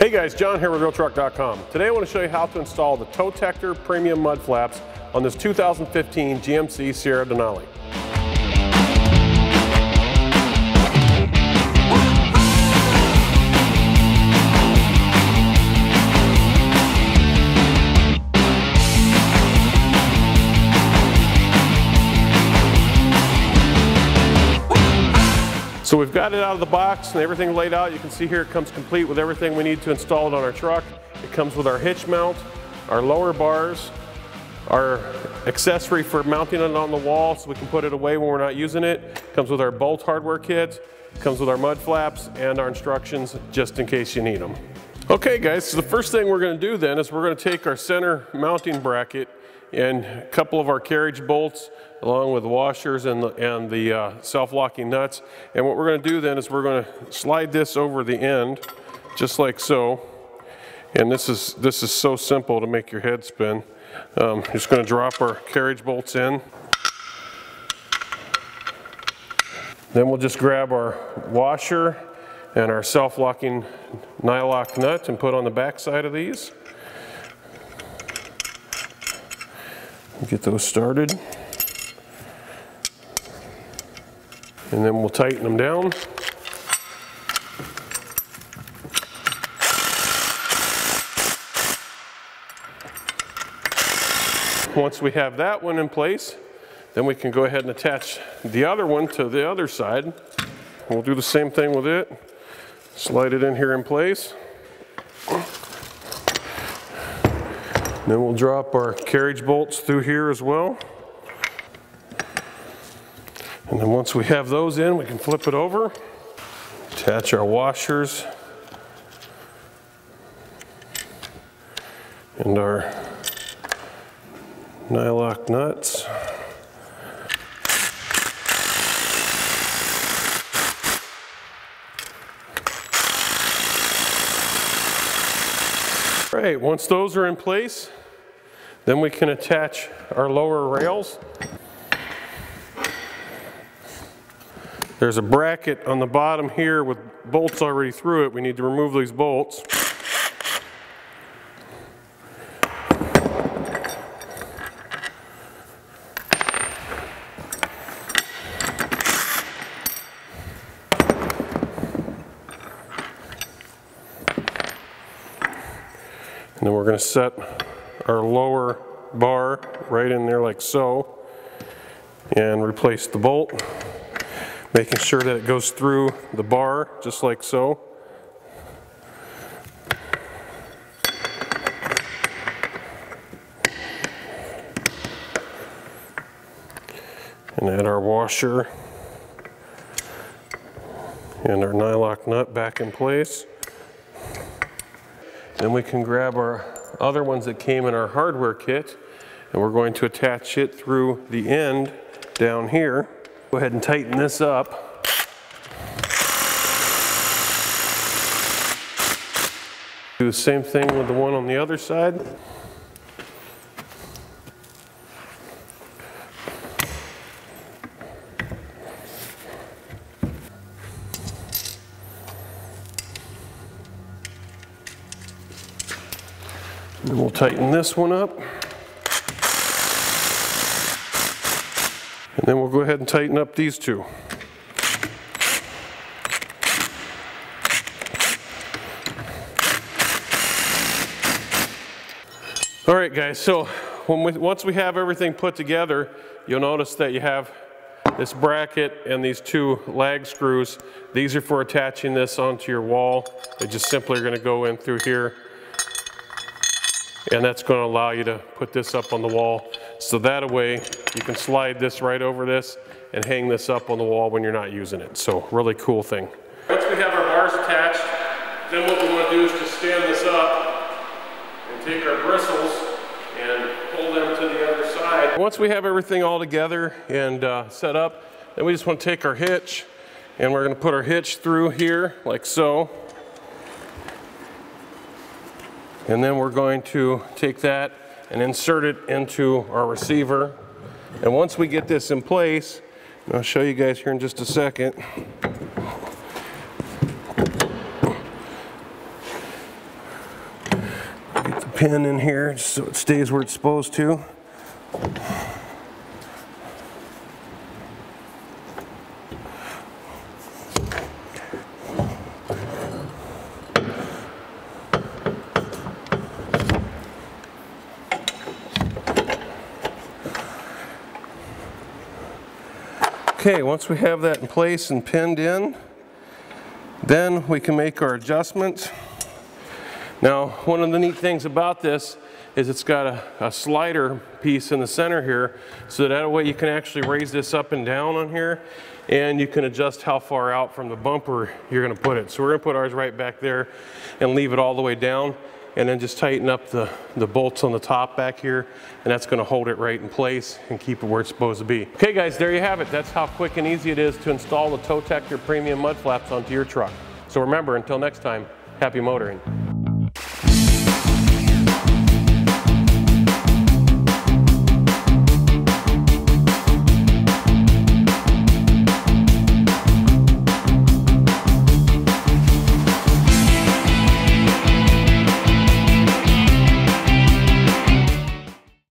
Hey guys, John here with Realtruck.com. Today I want to show you how to install the TowTector premium mud flaps on this 2015 GMC Sierra Denali. So we've got it out of the box and everything laid out. You can see here it comes complete with everything we need to install it on our truck. It comes with our hitch mount, our lower bars, our accessory for mounting it on the wall so we can put it away when we're not using it. It comes with our bolt hardware kit, it comes with our mud flaps and our instructions just in case you need them. Okay guys, so the first thing we're gonna do then is we're gonna take our center mounting bracket and a couple of our carriage bolts along with washers and the self-locking nuts. And what we're going to do then is we're going to slide this over the end just like so. And this is so simple to make your head spin. Just going to drop our carriage bolts in. Then we'll just grab our washer and our self-locking Nylock nut and put on the back side of these. Get those started, and then we'll tighten them down. Once we have that one in place, then we can go ahead and attach the other one to the other side. We'll do the same thing with it. Slide it in here in place. Then we'll drop our carriage bolts through here as well. And then once we have those in, we can flip it over, attach our washers and our Nylock nuts. All right, once those are in place, then we can attach our lower rails. There's a bracket on the bottom here with bolts already through it. We need to remove these bolts. And then we're going to set our lower bar right in there like so and replace the bolt, making sure that it goes through the bar just like so. And add our washer and our Nylock nut back in place. Then we can grab our other ones that came in our hardware kit, and we're going to attach it through the end down here. Go ahead and tighten this up. Do the same thing with the one on the other side. And we'll tighten this one up. And then we'll go ahead and tighten up these two. All right guys, so once we have everything put together, you'll notice that you have this bracket and these two lag screws. These are for attaching this onto your wall. They just simply are going to go in through here. And that's going to allow you to put this up on the wall. So that way you can slide this right over this and hang this up on the wall when you're not using it. So really cool thing. Once we have our bars attached, then what we want to do is just stand this up and take our bristles and pull them to the other side. Once we have everything all together and set up, then we just want to take our hitch and we're going to put our hitch through here like so. And then we're going to take that and insert it into our receiver. And once we get this in place, and I'll show you guys here in just a second. pin in here so it stays where it's supposed to. Okay, once we have that in place and pinned in, then we can make our adjustments. Now, one of the neat things about this is it's got a slider piece in the center here, so that way you can actually raise this up and down on here, and you can adjust how far out from the bumper you're going to put it. So we're going to put ours right back there and leave it all the way down, and then just tighten up the bolts on the top back here, and that's going to hold it right in place and keep it where it's supposed to be. Okay guys, there you have it. That's how quick and easy it is to install the TowTector premium mud flaps onto your truck. So remember, until next time, happy motoring.